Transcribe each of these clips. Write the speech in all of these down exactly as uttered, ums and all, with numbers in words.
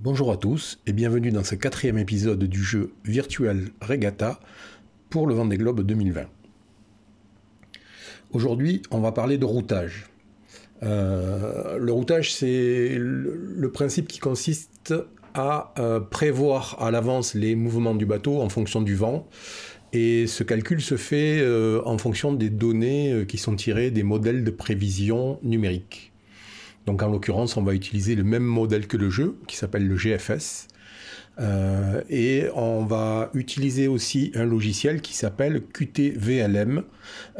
Bonjour à tous et bienvenue dans ce quatrième épisode du jeu Virtual Regatta pour le Vendée Globe deux mille vingt. Aujourd'hui, on va parler de routage. Euh, le routage, c'est le principe qui consiste à euh, prévoir à l'avance les mouvements du bateau en fonction du vent. Et ce calcul se fait euh, en fonction des données euh, qui sont tirées des modèles de prévision numérique. Donc en l'occurrence, on va utiliser le même modèle que le jeu, qui s'appelle le G F S. Euh, et on va utiliser aussi un logiciel qui s'appelle Q T V L M,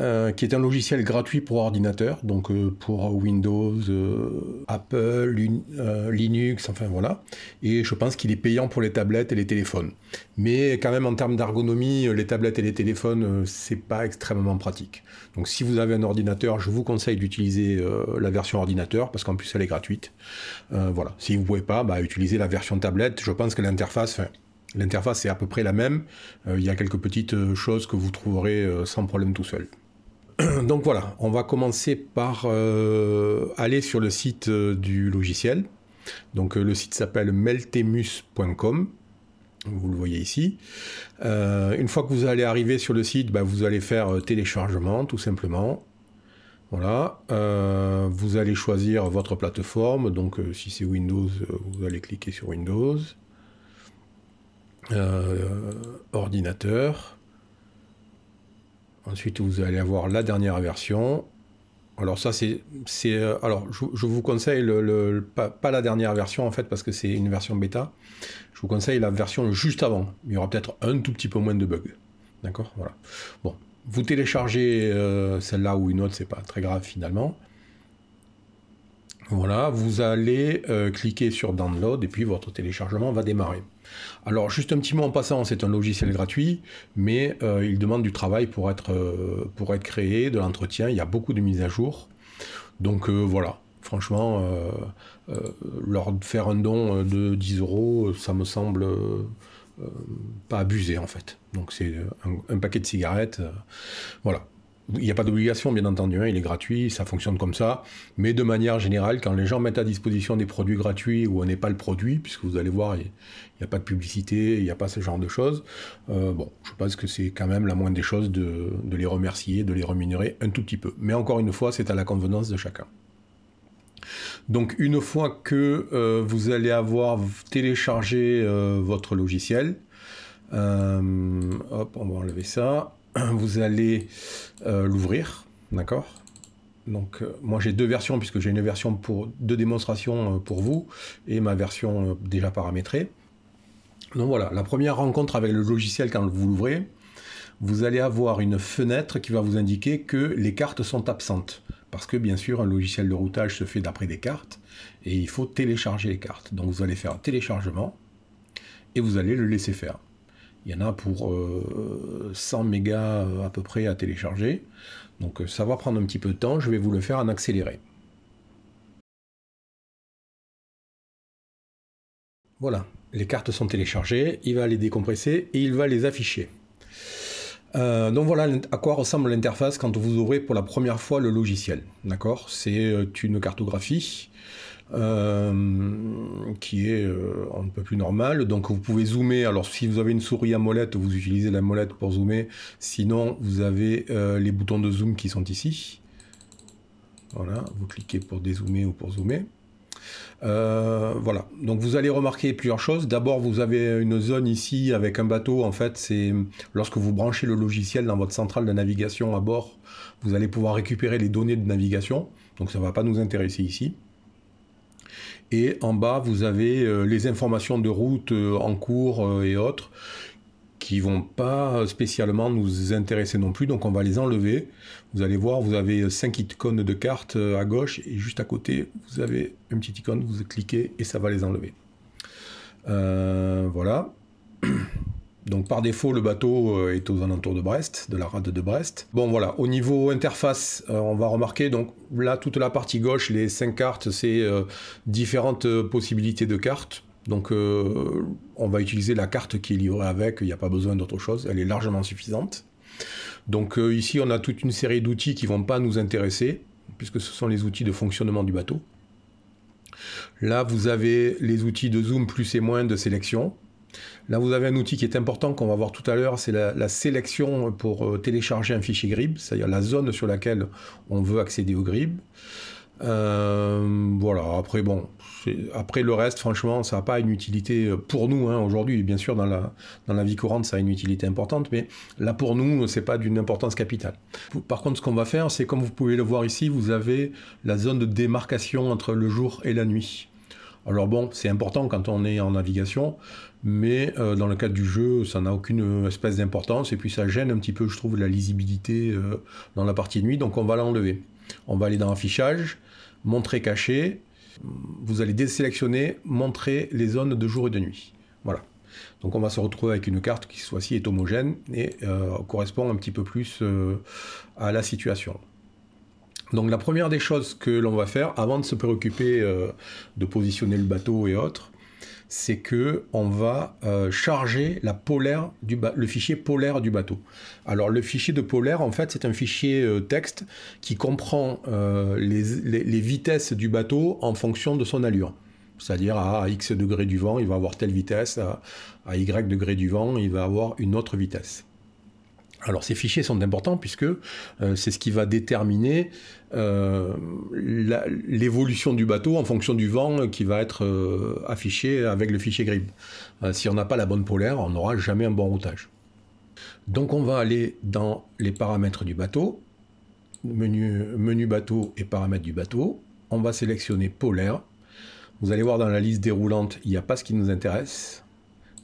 euh, qui est un logiciel gratuit pour ordinateur, donc euh, pour Windows, euh, Apple, euh, Linux, enfin voilà. Et je pense qu'il est payant pour les tablettes et les téléphones. Mais quand même en termes d'ergonomie, les tablettes et les téléphones, euh, c'est pas extrêmement pratique. Donc si vous avez un ordinateur, je vous conseille d'utiliser euh, la version ordinateur, parce qu'en plus elle est gratuite. Euh, voilà. Si vous ne pouvez pas, bah, utilisez la version tablette. Je pense que l'interface Enfin, l'interface est à peu près la même. Euh, il y a quelques petites choses que vous trouverez euh, sans problème tout seul. Donc voilà, on va commencer par euh, aller sur le site euh, du logiciel. Donc euh, le site s'appelle meltemus point com. Vous le voyez ici. Euh, une fois que vous allez arriver sur le site, bah, vous allez faire euh, téléchargement tout simplement. Voilà, euh, vous allez choisir votre plateforme. Donc euh, si c'est Windows, euh, vous allez cliquer sur Windows. Euh, ordinateur. Ensuite, vous allez avoir la dernière version. Alors ça, c'est, c'est, alors je, je vous conseille le, le, le pas, pas la dernière version en fait, parce que c'est une version bêta. Je vous conseille la version juste avant. Il y aura peut-être un tout petit peu moins de bugs. D'accord, voilà. Bon, vous téléchargez euh, celle-là ou une autre, c'est pas très grave finalement. Voilà, vous allez euh, cliquer sur Download et puis votre téléchargement va démarrer. Alors juste un petit mot en passant, c'est un logiciel gratuit, mais euh, il demande du travail pour être, euh, pour être créé, de l'entretien, il y a beaucoup de mises à jour. Donc euh, voilà, franchement, euh, euh, leur faire un don de dix euros, ça me semble euh, euh, pas abusé en fait. Donc c'est un, un paquet de cigarettes, euh, voilà. Il n'y a pas d'obligation, bien entendu, hein, il est gratuit, ça fonctionne comme ça. Mais de manière générale, quand les gens mettent à disposition des produits gratuits où on n'est pas le produit, puisque vous allez voir, il n'y a pas de publicité, il n'y a pas ce genre de choses, euh, bon, je pense que c'est quand même la moindre des choses de, de les remercier, de les rémunérer un tout petit peu. Mais encore une fois, c'est à la convenance de chacun. Donc une fois que euh, vous allez avoir téléchargé euh, votre logiciel, euh, hop, on va enlever ça. Vous allez euh, l'ouvrir, d'accord? Donc euh, moi j'ai deux versions, puisque j'ai une version pour deux démonstrations euh, pour vous et ma version euh, déjà paramétrée. Donc voilà, la première rencontre avec le logiciel, quand vous l'ouvrez, vous allez avoir une fenêtre qui va vous indiquer que les cartes sont absentes. Parce que bien sûr, un logiciel de routage se fait d'après des cartes et il faut télécharger les cartes. Donc vous allez faire un téléchargement et vous allez le laisser faire. Il y en a pour euh, cent mégas à peu près à télécharger. Donc ça va prendre un petit peu de temps, je vais vous le faire en accéléré. Voilà, les cartes sont téléchargées, il va les décompresser et il va les afficher. Euh, donc voilà à quoi ressemble l'interface quand vous ouvrez pour la première fois le logiciel. D'accord, c'est une cartographie euh, qui est euh, un peu plus normale. Donc vous pouvez zoomer. Alors si vous avez une souris à molette, vous utilisez la molette pour zoomer. Sinon, vous avez euh, les boutons de zoom qui sont ici. Voilà, vous cliquez pour dézoomer ou pour zoomer. Euh, voilà, donc vous allez remarquer plusieurs choses. D'abord, vous avez une zone ici avec un bateau. En fait, c'est lorsque vous branchez le logiciel dans votre centrale de navigation à bord, vous allez pouvoir récupérer les données de navigation. Donc ça ne va pas nous intéresser ici. Et en bas, vous avez les informations de route en cours et autres qui vont pas spécialement nous intéresser non plus, donc on va les enlever. Vous allez voir, vous avez cinq icônes de cartes à gauche, et juste à côté, vous avez une petite icône, vous cliquez, et ça va les enlever. Euh, voilà. Donc par défaut, le bateau est aux alentours de Brest, de la rade de Brest. Bon voilà, au niveau interface, on va remarquer, donc là, toute la partie gauche, les cinq cartes, c'est euh, différentes possibilités de cartes. Donc euh, on va utiliser la carte qui est livrée avec, il n'y a pas besoin d'autre chose, elle est largement suffisante. Donc euh, ici on a toute une série d'outils qui ne vont pas nous intéresser, puisque ce sont les outils de fonctionnement du bateau. Là, vous avez les outils de zoom plus et moins de sélection. Là, vous avez un outil qui est important, qu'on va voir tout à l'heure, c'est la, la sélection pour télécharger un fichier GRIB, c'est-à-dire la zone sur laquelle on veut accéder au GRIB. Euh, voilà, après, bon, après le reste, franchement, ça n'a pas une utilité pour nous, hein, aujourd'hui. Bien sûr, dans la, dans la vie courante, ça a une utilité importante, mais là, pour nous, ce n'est pas d'une importance capitale. Par contre, ce qu'on va faire, c'est comme vous pouvez le voir ici, vous avez la zone de démarcation entre le jour et la nuit. Alors bon, c'est important quand on est en navigation, mais euh, dans le cadre du jeu, ça n'a aucune espèce d'importance, et puis ça gêne un petit peu, je trouve, la lisibilité euh, dans la partie nuit, donc on va l'enlever. On va aller dans affichage, montrer caché, vous allez désélectionner, montrer les zones de jour et de nuit. Voilà. Donc on va se retrouver avec une carte qui, soit-ci, est homogène et euh, correspond un petit peu plus euh, à la situation. Donc la première des choses que l'on va faire, avant de se préoccuper euh, de positionner le bateau et autres, c'est qu'on va euh, charger la polaire du le fichier polaire du bateau. Alors le fichier de polaire, en fait, c'est un fichier euh, texte qui comprend euh, les, les, les vitesses du bateau en fonction de son allure. C'est-à-dire à X degrés du vent, il va avoir telle vitesse, à, à Y degrés du vent, il va avoir une autre vitesse. Alors ces fichiers sont importants puisque euh, c'est ce qui va déterminer euh, l'évolution du bateau en fonction du vent qui va être euh, affiché avec le fichier GRIB. Euh, si on n'a pas la bonne polaire, on n'aura jamais un bon routage. Donc on va aller dans les paramètres du bateau, menu, menu bateau et paramètres du bateau. On va sélectionner polaire. Vous allez voir dans la liste déroulante, il n'y a pas ce qui nous intéresse.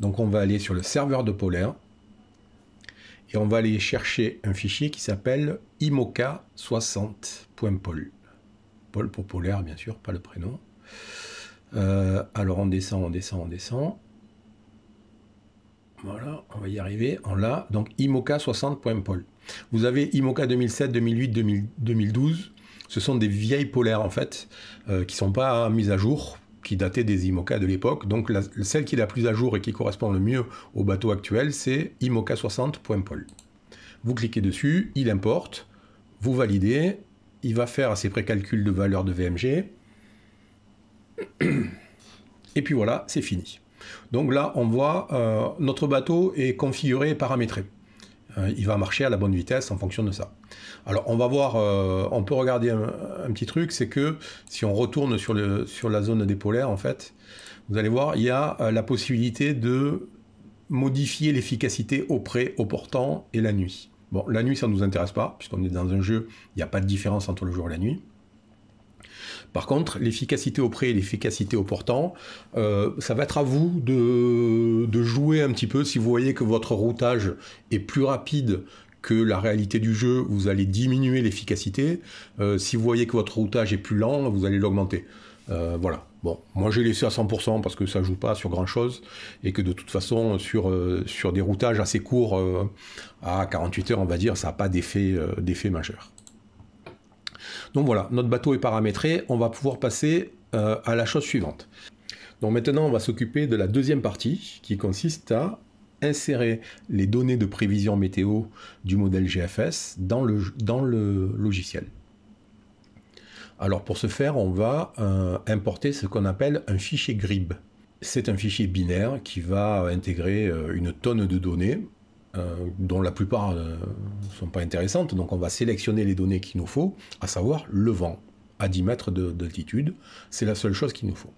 Donc on va aller sur le serveur de polaire. Et on va aller chercher un fichier qui s'appelle I M O C A soixante point pol. Pol pour polaire, bien sûr, pas le prénom. Euh, alors on descend, on descend, on descend. Voilà, on va y arriver. On l'a. Donc I M O C A soixante point pol. Vous avez I M O C A deux mille sept, deux mille huit, deux mille douze. Ce sont des vieilles polaires, en fait, euh, qui ne sont pas mises à jour, qui datait des IMOCA de l'époque. Donc la, celle qui est la plus à jour et qui correspond le mieux au bateau actuel, c'est I M O C A soixante point pol. Vous cliquez dessus, il importe, vous validez, il va faire ses précalculs de valeur de V M G, et puis voilà, c'est fini. Donc là, on voit, euh, notre bateau est configuré et paramétré. Euh, il va marcher à la bonne vitesse en fonction de ça. Alors on va voir, euh, on peut regarder un, un petit truc, c'est que si on retourne sur, le, sur la zone des polaires, en fait, vous allez voir, il y a euh, la possibilité de modifier l'efficacité au près, au portant et la nuit. Bon, la nuit, ça ne nous intéresse pas, puisqu'on est dans un jeu, il n'y a pas de différence entre le jour et la nuit. Par contre, l'efficacité au près et l'efficacité au portant, euh, ça va être à vous de, de jouer un petit peu. Si vous voyez que votre routage est plus rapide que la réalité du jeu, vous allez diminuer l'efficacité. Euh, si vous voyez que votre routage est plus lent, vous allez l'augmenter. Euh, voilà. Bon, moi j'ai laissé à cent pour cent parce que ça joue pas sur grand chose et que de toute façon sur, euh, sur des routages assez courts, euh, à quarante-huit heures on va dire, ça n'a pas d'effet euh, d'effet majeur. Donc voilà, notre bateau est paramétré, on va pouvoir passer euh, à la chose suivante. Donc maintenant, on va s'occuper de la deuxième partie qui consiste à insérer les données de prévision météo du modèle G F S dans le, dans le logiciel. Alors pour ce faire, on va euh, importer ce qu'on appelle un fichier GRIB. C'est un fichier binaire qui va intégrer une tonne de données, Euh, dont la plupart ne euh, sont pas intéressantes, donc on va sélectionner les données qu'il nous faut, à savoir le vent, à dix mètres d'altitude, c'est la seule chose qu'il nous faut.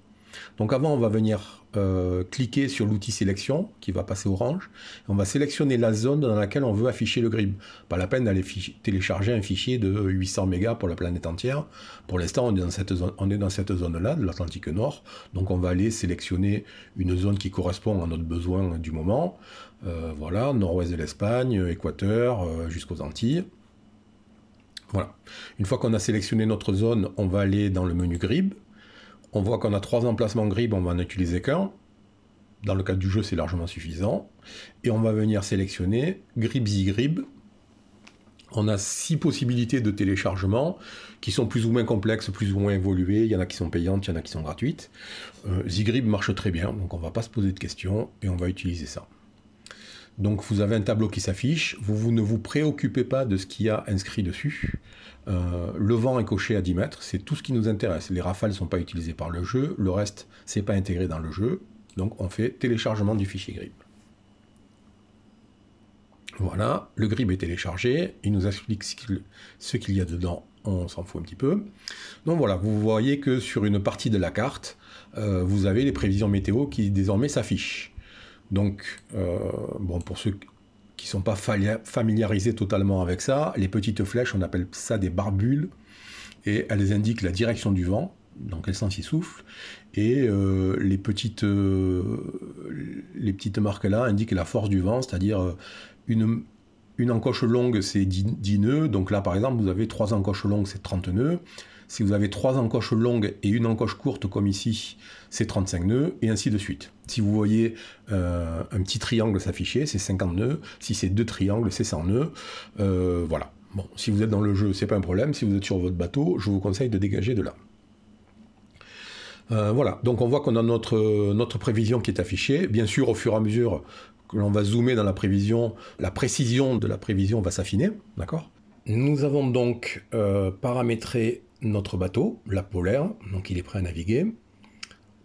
Donc avant, on va venir euh, cliquer sur l'outil sélection, qui va passer orange, et on va sélectionner la zone dans laquelle on veut afficher le GRIB. Pas la peine d'aller télécharger un fichier de huit cents mégas pour la planète entière, pour l'instant on est dans cette zone, on est dans cette zone-là, de l'Atlantique Nord, donc on va aller sélectionner une zone qui correspond à notre besoin du moment. Euh, voilà, nord-ouest de l'Espagne, Équateur, euh, jusqu'aux Antilles. Voilà. Une fois qu'on a sélectionné notre zone, on va aller dans le menu GRIB. On voit qu'on a trois emplacements GRIB, on va en utiliser qu'un. Dans le cadre du jeu, c'est largement suffisant. Et on va venir sélectionner GRIB zyGrib. On a six possibilités de téléchargement qui sont plus ou moins complexes, plus ou moins évoluées. Il y en a qui sont payantes, il y en a qui sont gratuites. Euh, zyGrib marche très bien, donc on ne va pas se poser de questions et on va utiliser ça. Donc vous avez un tableau qui s'affiche, vous, vous ne vous préoccupez pas de ce qu'il y a inscrit dessus. Euh, le vent est coché à dix mètres, c'est tout ce qui nous intéresse. Les rafales ne sont pas utilisées par le jeu, le reste c'est pas intégré dans le jeu, donc on fait téléchargement du fichier grib. Voilà, le grib est téléchargé, il nous explique ce qu'il y a dedans, on s'en fout un petit peu. Donc voilà, vous voyez que sur une partie de la carte, euh, vous avez les prévisions météo qui désormais s'affichent. Donc, euh, bon, pour ceux qui ne sont pas familiarisés totalement avec ça, les petites flèches, on appelle ça des barbules, et elles indiquent la direction du vent, dans quel sens il souffle, et euh, les petites, euh, les petites marques là indiquent la force du vent, c'est-à-dire une, une encoche longue, c'est dix nœuds, donc là par exemple, vous avez trois encoches longues, c'est trente nœuds, si vous avez trois encoches longues et une encoche courte, comme ici, c'est trente-cinq nœuds, et ainsi de suite. Si vous voyez euh, un petit triangle s'afficher, c'est cinquante nœuds. Si c'est deux triangles, c'est cent nœuds. Euh, voilà. Bon, si vous êtes dans le jeu, c'est pas un problème. Si vous êtes sur votre bateau, je vous conseille de dégager de là. Euh, voilà. Donc on voit qu'on a notre, notre prévision qui est affichée. Bien sûr, au fur et à mesure que l'on va zoomer dans la prévision, la précision de la prévision va s'affiner. D'accord ? Nous avons donc euh, paramétré notre bateau, la Polaire, donc il est prêt à naviguer.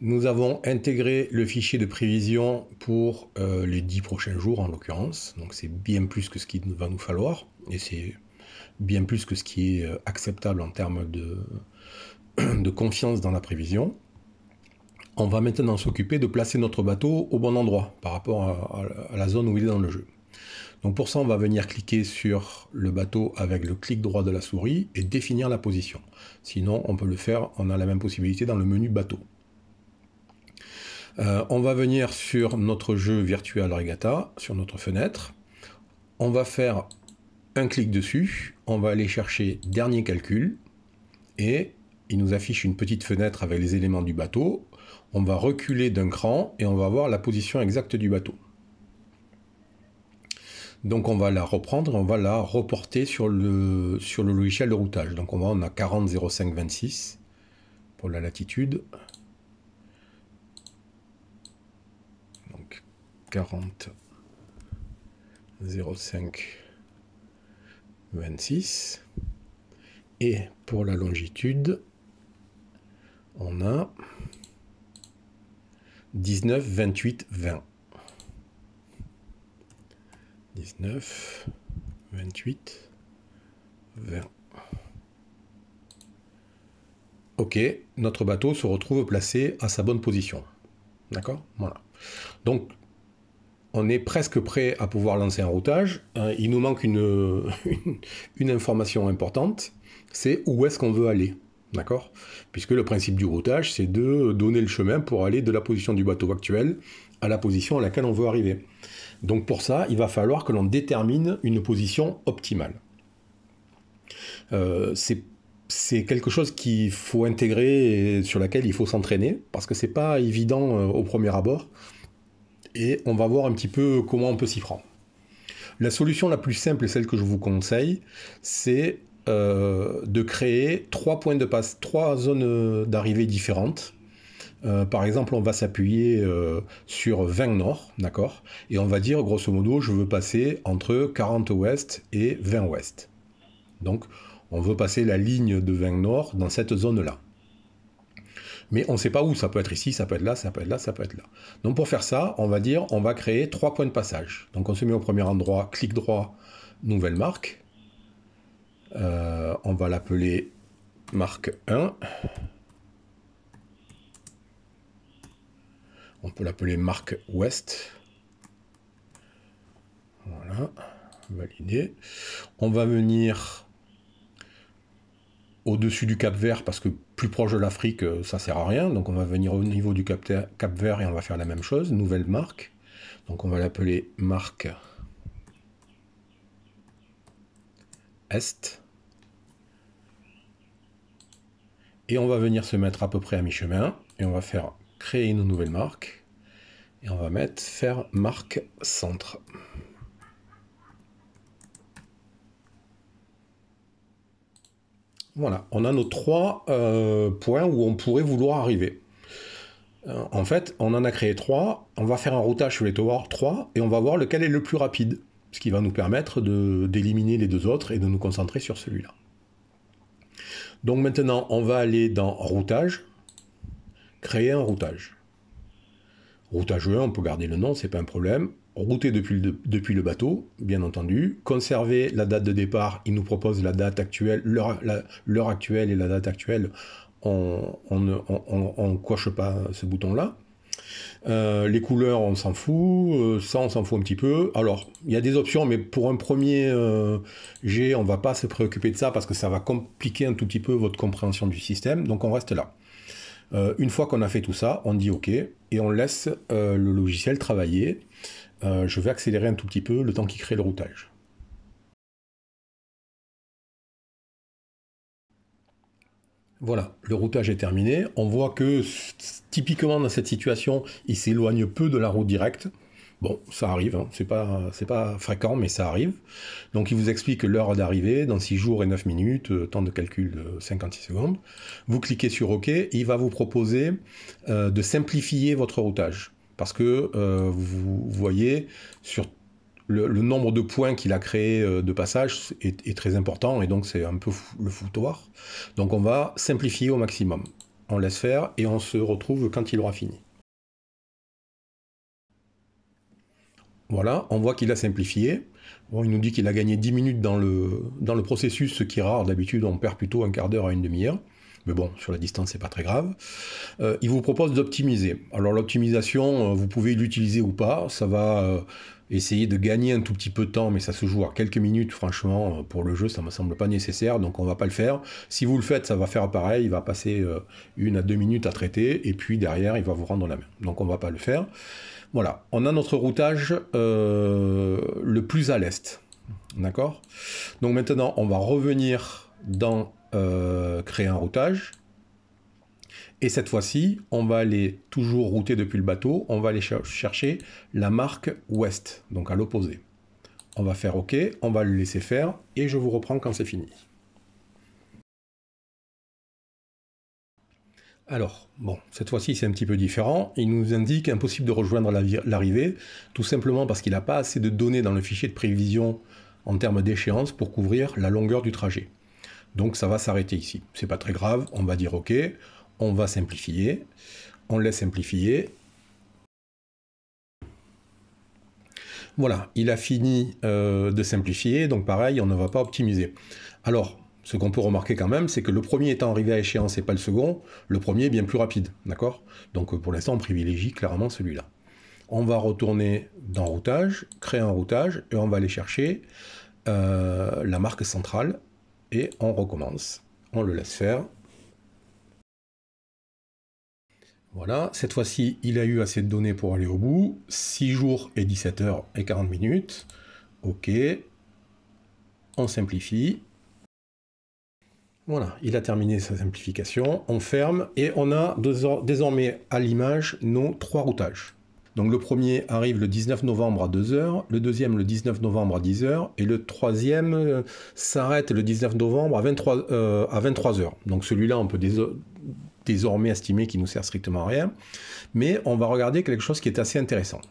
Nous avons intégré le fichier de prévision pour euh, les dix prochains jours en l'occurrence, donc c'est bien plus que ce qu'il va nous falloir, et c'est bien plus que ce qui est acceptable en termes de, de confiance dans la prévision. On va maintenant s'occuper de placer notre bateau au bon endroit par rapport à, à la zone où il est dans le jeu. Donc pour ça, on va venir cliquer sur le bateau avec le clic droit de la souris et définir la position. Sinon, on peut le faire, on a la même possibilité dans le menu bateau. Euh, on va venir sur notre jeu Virtual Regatta, sur notre fenêtre. On va faire un clic dessus, on va aller chercher dernier calcul, et il nous affiche une petite fenêtre avec les éléments du bateau. On va reculer d'un cran et on va voir la position exacte du bateau. Donc on va la reprendre, on va la reporter sur le, sur le logiciel de routage. Donc on va on a quarante zéro cinq vingt-six pour la latitude. Donc quarante zéro cinq vingt-six. Et pour la longitude, on a dix-neuf vingt-huit vingt. dix-neuf, vingt-huit, vingt. Ok, notre bateau se retrouve placé à sa bonne position. D'accord? Voilà. Donc, on est presque prêt à pouvoir lancer un routage. Il nous manque une, une, une information importante, c'est où est-ce qu'on veut aller. D'accord? Puisque le principe du routage, c'est de donner le chemin pour aller de la position du bateau actuel à la position à laquelle on veut arriver. Donc pour ça, il va falloir que l'on détermine une position optimale. Euh, c'est quelque chose qu'il faut intégrer et sur laquelle il faut s'entraîner, parce que c'est pas évident au premier abord. Et on va voir un petit peu comment on peut s'y prendre. La solution la plus simple et celle que je vous conseille, c'est euh, de créer trois points de passe, trois zones d'arrivée différentes. Euh, par exemple, on va s'appuyer euh, sur vingt nord, d'accord, et on va dire, grosso modo, je veux passer entre quarante ouest et vingt ouest. Donc, on veut passer la ligne de vingt nord dans cette zone-là. Mais on ne sait pas où, ça peut être ici, ça peut être là, ça peut être là, ça peut être là. Donc, pour faire ça, on va dire, on va créer trois points de passage. Donc, on se met au premier endroit, clic droit, nouvelle marque. Euh, on va l'appeler marque un. On peut l'appeler marque ouest. Voilà, validé. On va venir au-dessus du Cap Vert, parce que plus proche de l'Afrique, ça sert à rien. Donc on va venir au niveau du Cap Vert et on va faire la même chose. Nouvelle marque. Donc on va l'appeler marque est. Et on va venir se mettre à peu près à mi-chemin. Et on va faire créer une nouvelle marque et on va mettre faire marque centre. Voilà, on a nos trois euh, points où on pourrait vouloir arriver. Euh, en fait, on en a créé trois, on va faire un routage sur les tours trois, et on va voir lequel est le plus rapide, ce qui va nous permettre d'éliminer les deux autres et de nous concentrer sur celui-là. Donc maintenant, on va aller dans routage, créer un routage. Routage un, on peut garder le nom, c'est pas un problème. Router depuis le, depuis le bateau, bien entendu. Conserver la date de départ, il nous propose la date actuelle, l'heure actuelle et la date actuelle. On ne coche pas ce bouton-là. Euh, les couleurs, on s'en fout. Euh, ça, on s'en fout un petit peu. Alors, il y a des options, mais pour un premier euh, jet, on ne va pas se préoccuper de ça parce que ça va compliquer un tout petit peu votre compréhension du système. Donc, on reste là. Euh, une fois qu'on a fait tout ça, on dit OK et on laisse euh, le logiciel travailler. Euh, je vais accélérer un tout petit peu le temps qu'il crée le routage. Voilà, le routage est terminé. On voit que typiquement dans cette situation, il s'éloigne peu de la route directe. Bon, ça arrive, hein. c'est pas, c'est pas fréquent, mais ça arrive. Donc il vous explique l'heure d'arrivée, dans six jours et neuf minutes, temps de calcul de cinquante-six secondes. Vous cliquez sur OK, il va vous proposer euh, de simplifier votre routage. Parce que euh, vous voyez, sur le, le nombre de points qu'il a créé euh, de passage est, est très important, et donc c'est un peu fou, le foutoir. Donc on va simplifier au maximum. On laisse faire et on se retrouve quand il aura fini. Voilà, on voit qu'il a simplifié. Bon, il nous dit qu'il a gagné dix minutes dans le, dans le processus, ce qui est rare. D'habitude, on perd plutôt un quart d'heure à une demi-heure. Mais bon, sur la distance, c'est pas très grave. Euh, il vous propose d'optimiser. Alors l'optimisation, euh, vous pouvez l'utiliser ou pas. Ça va euh, essayer de gagner un tout petit peu de temps, mais ça se joue à quelques minutes. Franchement, pour le jeu, ça me semble pas nécessaire, donc on va pas le faire. Si vous le faites, ça va faire pareil. Il va passer euh, une à deux minutes à traiter, et puis derrière, il va vous rendre la main. Donc on va pas le faire. Voilà, on a notre routage euh, le plus à l'est. D'accord? Donc maintenant, on va revenir dans euh, créer un routage. Et cette fois-ci, on va aller toujours router depuis le bateau. On va aller ch chercher la marque ouest, donc à l'opposé. On va faire OK, on va le laisser faire et je vous reprends quand c'est fini. Alors, bon, cette fois-ci, c'est un petit peu différent. Il nous indique impossible de rejoindre l'arrivée, tout simplement parce qu'il n'a pas assez de données dans le fichier de prévision en termes d'échéance pour couvrir la longueur du trajet. Donc, ça va s'arrêter ici. C'est pas très grave. On va dire OK. On va simplifier. On laisse simplifier. Voilà, il a fini euh, de simplifier. Donc, pareil, on ne va pas optimiser. Alors, ce qu'on peut remarquer quand même, c'est que le premier étant arrivé à échéance et pas le second, le premier est bien plus rapide, d'accord? Donc pour l'instant, on privilégie clairement celui-là. On va retourner dans routage, créer un routage, et on va aller chercher euh, la marque centrale, et on recommence. On le laisse faire. Voilà, cette fois-ci, il a eu assez de données pour aller au bout. six jours et dix-sept heures et quarante minutes. OK. On simplifie. Voilà, il a terminé sa simplification, on ferme et on a désormais à l'image nos trois routages. Donc le premier arrive le dix-neuf novembre à deux heures, le deuxième le dix-neuf novembre à dix heures et le troisième euh, s'arrête le dix-neuf novembre à vingt-trois heures. Euh, vingt-trois Donc celui-là, on peut dés désormais estimer qu'il ne nous sert strictement à rien, mais on va regarder quelque chose qui est assez intéressant.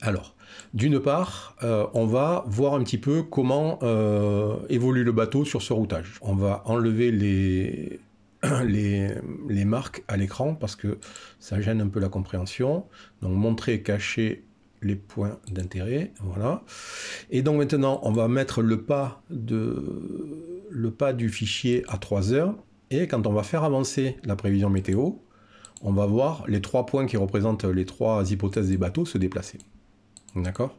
Alors, d'une part, euh, on va voir un petit peu comment euh, évolue le bateau sur ce routage. On va enlever les, les, les marques à l'écran parce que ça gêne un peu la compréhension. Donc montrer et cacher les points d'intérêt, voilà. Et donc maintenant, on va mettre le pas, de, le pas du fichier à trois heures. Et quand on va faire avancer la prévision météo, on va voir les trois points qui représentent les trois hypothèses des bateaux se déplacer. D'accord?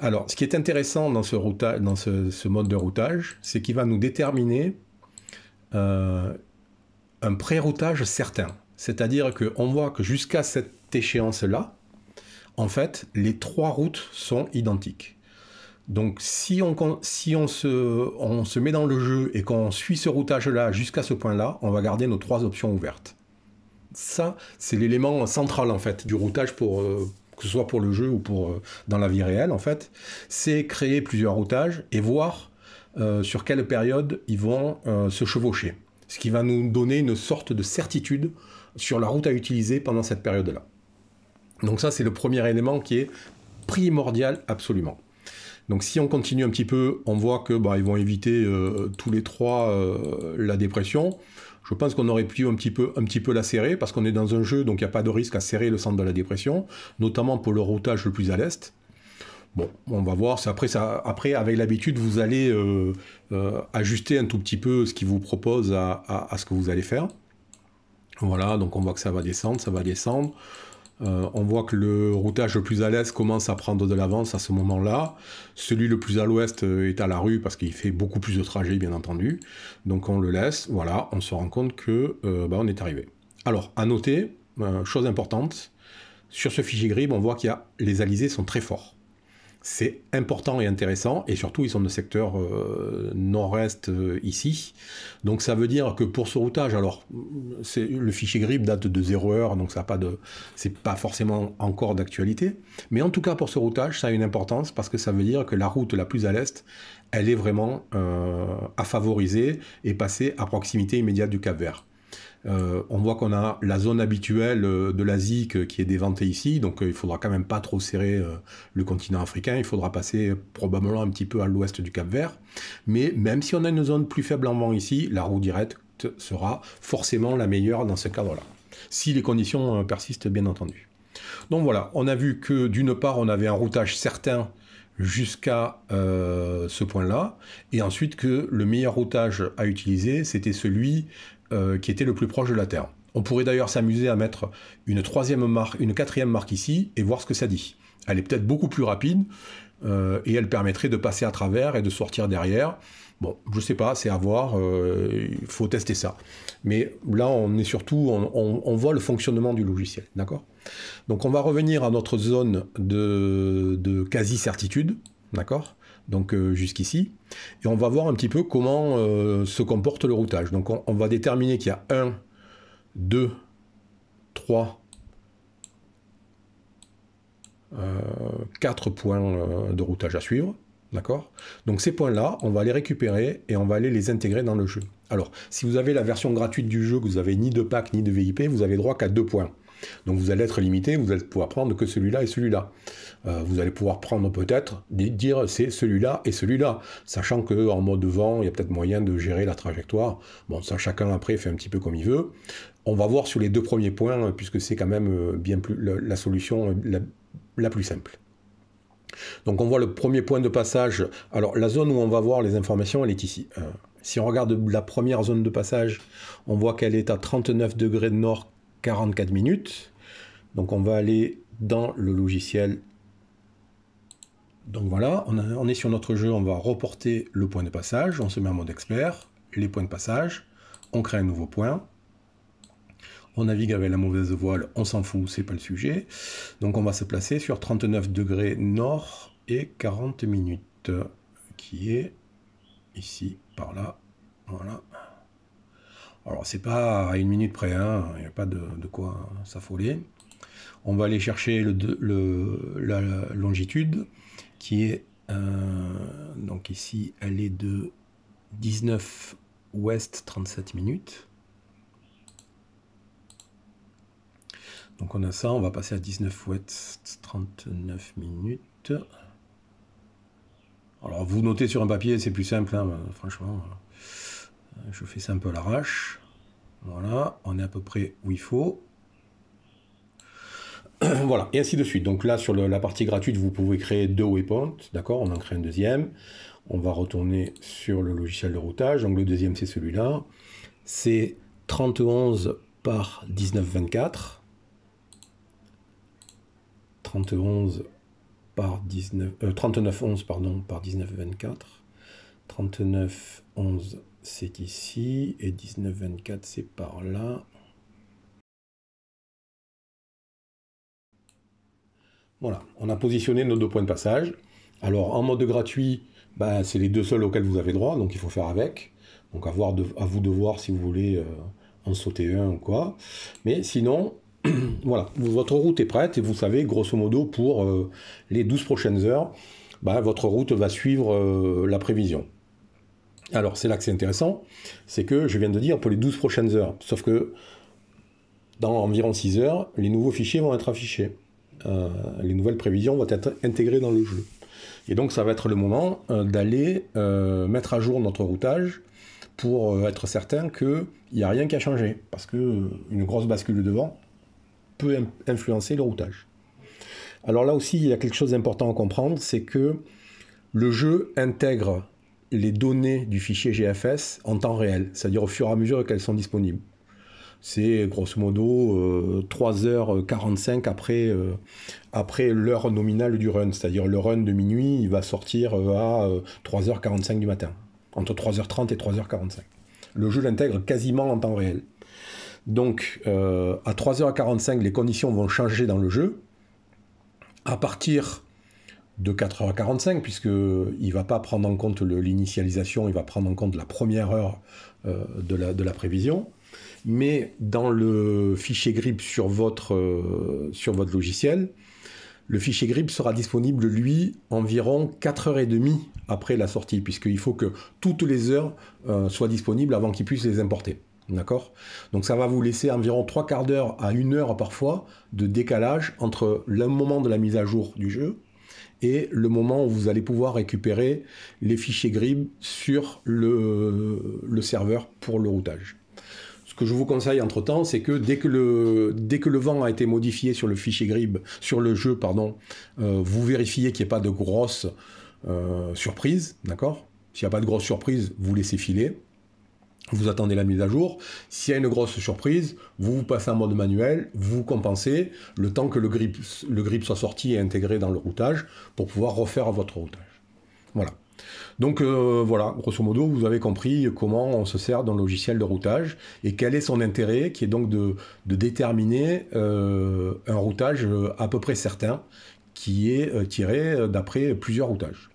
Alors, ce qui est intéressant dans ce, routage, dans ce, ce mode de routage, c'est qu'il va nous déterminer euh, un pré-routage certain. C'est-à-dire qu'on voit que jusqu'à cette échéance-là, en fait, les trois routes sont identiques. Donc, si on, si on, se, on se met dans le jeu et qu'on suit ce routage-là jusqu'à ce point-là, on va garder nos trois options ouvertes. Ça, c'est l'élément central, en fait, du routage pour... Euh, que ce soit pour le jeu ou pour, euh, dans la vie réelle, en fait, c'est créer plusieurs routages et voir euh, sur quelle période ils vont euh, se chevaucher. Ce qui va nous donner une sorte de certitude sur la route à utiliser pendant cette période-là. Donc ça, c'est le premier élément qui est primordial absolument. Donc si on continue un petit peu, on voit que bah, ils vont éviter euh, tous les trois euh, la dépression. Je pense qu'on aurait pu un petit peu, un petit peu la serrer, parce qu'on est dans un jeu, donc il n'y a pas de risque à serrer le centre de la dépression, notamment pour le routage le plus à l'est. Bon, on va voir, après, ça, après avec l'habitude, vous allez euh, euh, ajuster un tout petit peu ce qu'ils vous proposent à, à, à ce que vous allez faire. Voilà, donc on voit que ça va descendre, ça va descendre. Euh, on voit que le routage le plus à l'est commence à prendre de l'avance à ce moment-là. Celui le plus à l'ouest est à la rue parce qu'il fait beaucoup plus de trajets, bien entendu. Donc on le laisse, voilà, on se rend compte que euh, bah, on est arrivé. Alors, à noter, euh, chose importante, sur ce fichier GRIB, on voit qu'il y a les alizés sont très forts. C'est important et intéressant, et surtout ils sont de secteur euh, nord-est euh, ici. Donc ça veut dire que pour ce routage, alors le fichier GRIB date de zéro heure, donc ça n'a pas de, c'est pas forcément encore d'actualité. Mais en tout cas pour ce routage, ça a une importance parce que ça veut dire que la route la plus à l'est, elle est vraiment euh, à favoriser et passer à proximité immédiate du Cap-Vert. Euh, on voit qu'on a la zone habituelle de l'Asie qui est déventée ici, donc il ne faudra quand même pas trop serrer le continent africain, il faudra passer probablement un petit peu à l'ouest du Cap-Vert, mais même si on a une zone plus faible en vent ici, la roue directe sera forcément la meilleure dans ce cadre-là, si les conditions persistent bien entendu. Donc voilà, on a vu que d'une part on avait un routage certain jusqu'à euh, ce point-là, et ensuite que le meilleur routage à utiliser c'était celui Euh, qui était le plus proche de la Terre. On pourrait d'ailleurs s'amuser à mettre une troisième marque, une quatrième marque ici, et voir ce que ça dit. Elle est peut-être beaucoup plus rapide, euh, et elle permettrait de passer à travers et de sortir derrière. Bon, je sais pas, c'est à voir, euh, il faut tester ça. Mais là, on est surtout, on, on, on voit le fonctionnement du logiciel, d'accord? Donc on va revenir à notre zone de, de quasi-certitude, d'accord? Donc euh, jusqu'ici, et on va voir un petit peu comment euh, se comporte le routage. Donc on, on va déterminer qu'il y a un, deux, trois, quatre points de routage à suivre, d'accord? Donc ces points-là, on va les récupérer et on va aller les intégrer dans le jeu. Alors, si vous avez la version gratuite du jeu, que vous n'avez ni de pack ni de V I P, vous avez droit qu'à deux points. Donc vous allez être limité, vous allez pouvoir prendre que celui-là et celui-là. Euh, vous allez pouvoir prendre peut-être, dire c'est celui-là et celui-là, sachant qu'en mode vent, il y a peut-être moyen de gérer la trajectoire. Bon, ça chacun après fait un petit peu comme il veut. On va voir sur les deux premiers points, puisque c'est quand même bien plus la, la solution la, la plus simple. Donc on voit le premier point de passage. Alors la zone où on va voir les informations, elle est ici. Euh, si on regarde la première zone de passage, on voit qu'elle est à trente-neuf degrés de nord, quarante-quatre minutes. Donc on va aller dans le logiciel. Donc voilà, on, a, on est sur notre jeu, on va reporter le point de passage, on se met en mode expert, les points de passage, on crée un nouveau point. On navigue avec la mauvaise voile, on s'en fout, c'est pas le sujet. Donc on va se placer sur trente-neuf degrés nord et quarante minutes, qui est ici, par là, voilà. Alors, c'est pas à une minute près, hein. Il n'y a pas de, de quoi s'affoler. On va aller chercher le, le, la longitude, qui est, euh, donc ici, elle est de dix-neuf ouest, trente-sept minutes. Donc on a ça, on va passer à dix-neuf ouest, trente-neuf minutes. Alors, vous notez sur un papier, c'est plus simple, hein, bah, franchement... Je fais ça un peu à l'arrache. Voilà, on est à peu près où il faut. Voilà, et ainsi de suite. Donc là, sur le, la partie gratuite, vous pouvez créer deux waypoints. D'accord, on en crée un deuxième. On va retourner sur le logiciel de routage. Donc le deuxième, c'est celui-là. C'est trente et onze par dix-neuf vingt-quatre. trente et onze par dix-neuf, euh, trente-neuf onze, pardon, par dix-neuf vingt-quatre. trente-neuf onze. C'est ici, et dix-neuf vingt-quatre, c'est par là. Voilà, on a positionné nos deux points de passage. Alors, en mode gratuit, bah, c'est les deux seuls auxquels vous avez droit, donc il faut faire avec. Donc, à, voir de, à vous de voir si vous voulez euh, en sauter un ou quoi. Mais sinon, voilà, votre route est prête, et vous savez, grosso modo, pour euh, les douze prochaines heures, bah, votre route va suivre euh, la prévision. Alors, c'est là que c'est intéressant, c'est que je viens de dire pour les douze prochaines heures, sauf que Dans environ six heures, les nouveaux fichiers vont être affichés. Euh, les nouvelles prévisions vont être intégrées dans le jeu. Et donc ça va être le moment euh, d'aller euh, mettre à jour notre routage pour euh, être certain qu'il n'y a rien qui a changé. Parce qu'une euh, grosse bascule de vent peut influencer le routage. Alors là aussi, il y a quelque chose d'important à comprendre, c'est que le jeu intègre les données du fichier G F S en temps réel, c'est-à-dire au fur et à mesure qu'elles sont disponibles. C'est grosso modo euh, trois heures quarante-cinq après, euh, après l'heure nominale du run, c'est-à-dire le run de minuit, il va sortir à euh, trois heures quarante-cinq du matin, entre trois heures trente et trois heures quarante-cinq. Le jeu l'intègre quasiment en temps réel. Donc euh, à trois heures quarante-cinq, les conditions vont changer dans le jeu. À partir de quatre heures quarante-cinq, puisqu'il ne va pas prendre en compte l'initialisation, il va prendre en compte la première heure euh, de, la, de la prévision. Mais dans le fichier GRIB sur votre, euh, sur votre logiciel, le fichier GRIB sera disponible, lui, environ quatre heures trente après la sortie, puisqu'il faut que toutes les heures euh, soient disponibles avant qu'ils puissent les importer. D'accord ? Donc ça va vous laisser environ trois quarts d'heure à une heure parfois de décalage entre le moment de la mise à jour du jeu et le moment où vous allez pouvoir récupérer les fichiers GRIB sur le, le serveur pour le routage. Ce que je vous conseille entre-temps, c'est que dès que, le, dès que le vent a été modifié sur le fichier GRIB, sur le jeu, pardon, euh, vous vérifiez qu'il n'y ait pas de grosse euh, surprise, d'accord ? S'il n'y a pas de grosse surprise, vous laissez filer. Vous attendez la mise à jour. S'il y a une grosse surprise, vous vous passez en mode manuel, vous compensez le temps que le grip, le grip soit sorti et intégré dans le routage pour pouvoir refaire votre routage. Voilà. Donc euh, voilà, grosso modo, vous avez compris comment on se sert d'un logiciel de routage et quel est son intérêt, qui est donc de, de déterminer euh, un routage à peu près certain qui est euh, tiré d'après plusieurs routages.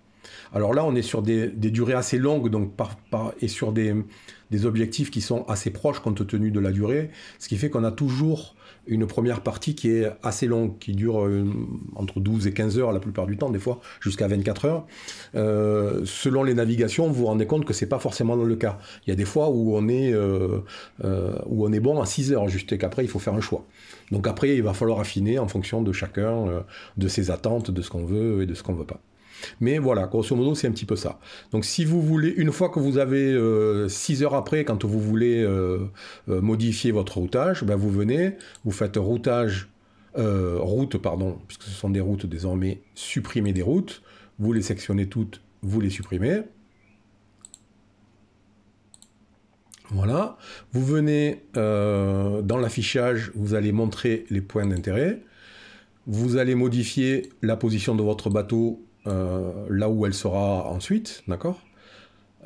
Alors là, on est sur des, des durées assez longues donc par, par, et sur des, des objectifs qui sont assez proches compte tenu de la durée, ce qui fait qu'on a toujours une première partie qui est assez longue, qui dure entre douze et quinze heures la plupart du temps, des fois jusqu'à vingt-quatre heures. Euh, selon les navigations, vous vous rendez compte que ce n'est pas forcément le cas. Il y a des fois où on est, euh, euh, où on est bon à six heures, juste qu'après il faut faire un choix. Donc après, il va falloir affiner en fonction de chacun, euh, de ses attentes, de ce qu'on veut et de ce qu'on ne veut pas. Mais voilà, grosso modo, c'est un petit peu ça. Donc si vous voulez, une fois que vous avez euh, six heures après, quand vous voulez euh, modifier votre routage, ben vous venez, vous faites routage, euh, route, pardon, puisque ce sont des routes désormais, supprimer des routes, vous les sectionnez toutes, vous les supprimez. Voilà, vous venez euh, dans l'affichage, vous allez montrer les points d'intérêt, vous allez modifier la position de votre bateau, Euh, là où elle sera ensuite, d'accord ?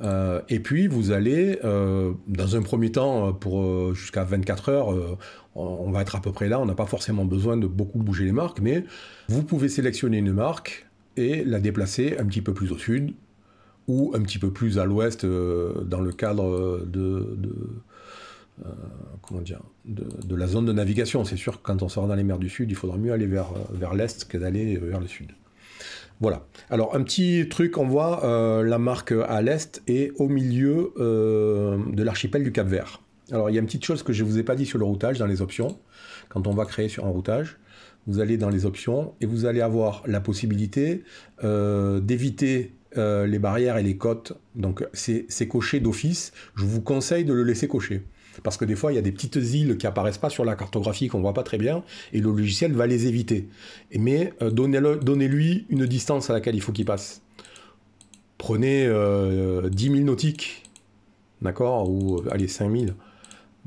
Euh, et puis vous allez, euh, dans un premier temps, pour euh, jusqu'à vingt-quatre heures, euh, on, on va être à peu près là, on n'a pas forcément besoin de beaucoup bouger les marques, mais vous pouvez sélectionner une marque et la déplacer un petit peu plus au sud, ou un petit peu plus à l'ouest, euh, dans le cadre de... de Euh, comment dire, de, de la zone de navigation. C'est sûr que quand on sera dans les mers du sud, il faudra mieux aller vers, vers l'est que d'aller vers le sud. Voilà. Alors un petit truc, on voit euh, la marque à l'est et au milieu euh, de l'archipel du Cap-Vert. Alors il y a une petite chose que je ne vous ai pas dit sur le routage, dans les options. Quand on va créer sur un routage, vous allez dans les options et vous allez avoir la possibilité euh, d'éviter euh, les barrières et les côtes. Donc c'est coché d'office. Je vous conseille de le laisser cocher. Parce que des fois, il y a des petites îles qui apparaissent pas sur la cartographie, qu'on voit pas très bien, et le logiciel va les éviter. Mais euh, donnez-le, donnez-lui une distance à laquelle il faut qu'il passe. Prenez euh, dix mille nautiques, d'accord, ou allez, cinq mille.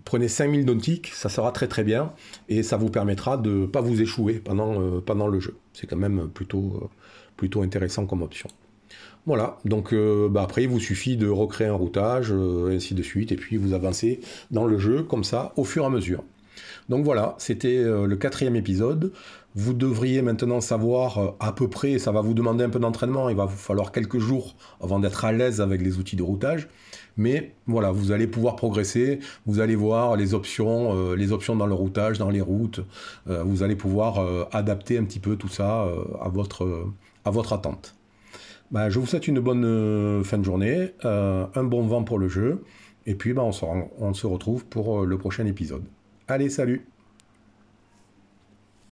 Prenez cinq mille nautiques, ça sera très très bien, et ça vous permettra de ne pas vous échouer pendant, euh, pendant le jeu. C'est quand même plutôt, euh, plutôt intéressant comme option. Voilà, donc euh, bah après il vous suffit de recréer un routage, euh, ainsi de suite, et puis vous avancez dans le jeu comme ça au fur et à mesure. Donc voilà, c'était euh, le quatrième épisode. Vous devriez maintenant savoir euh, à peu près, ça va vous demander un peu d'entraînement, il va vous falloir quelques jours avant d'être à l'aise avec les outils de routage. Mais voilà, vous allez pouvoir progresser, vous allez voir les options, euh, les options dans le routage, dans les routes, euh, vous allez pouvoir euh, adapter un petit peu tout ça euh, à votre, euh, à votre attente. Bah, je vous souhaite une bonne euh, fin de journée, euh, un bon vent pour le jeu, et puis bah, on se, on se retrouve pour euh, le prochain épisode. Allez, salut!